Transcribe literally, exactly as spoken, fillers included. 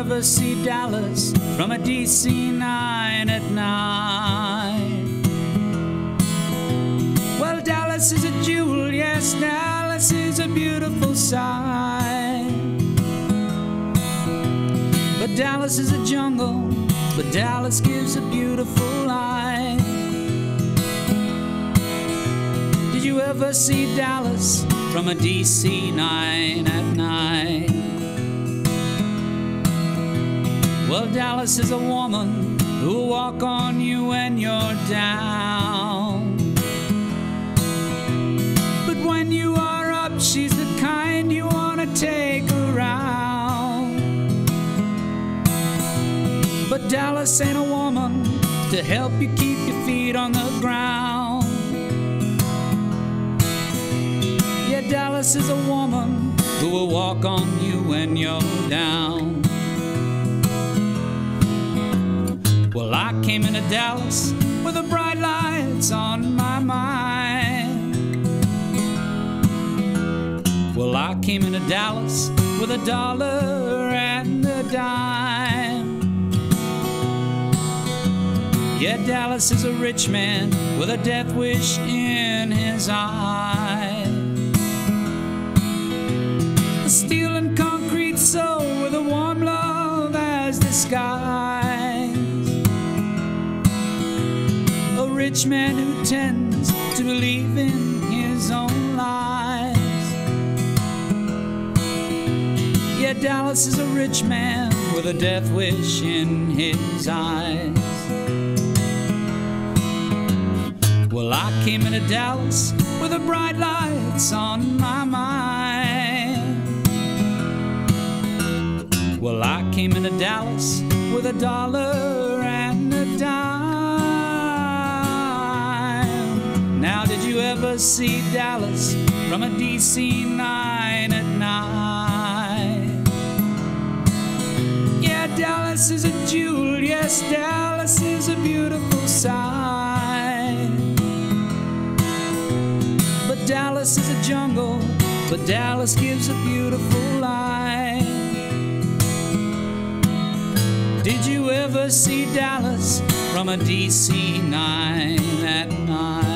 ever see Dallas from a D C nine at night? Well, Dallas is a jewel, yes, Dallas is a beautiful sight. But Dallas is a jungle, but Dallas gives a beautiful light. Did you ever see Dallas from a D C nine at night? Well, Dallas is a woman who'll walk on you when you're down. But when you are up, she's the kind you want to take around. But Dallas ain't a woman to help you keep your feet on the ground. Yeah, Dallas is a woman who will walk on you when you're down. Well, I came into Dallas with the bright lights on my mind. Well, I came into Dallas with a dollar and a dime. Yeah, Dallas is a rich man with a death wish in his eye. A steel and concrete soul with a warm love as the sky. Rich man who tends to believe in his own lies. Yeah, Dallas is a rich man with a death wish in his eyes. Well, I came into Dallas with the bright lights on my mind. Well, I came into Dallas with a dollar and a dime. Now, did you ever see Dallas from a D C nine at night? Yeah, Dallas is a jewel, yes, Dallas is a beautiful sight. But Dallas is a jungle, but Dallas gives a beautiful light. Did you ever see Dallas from a D C nine at night?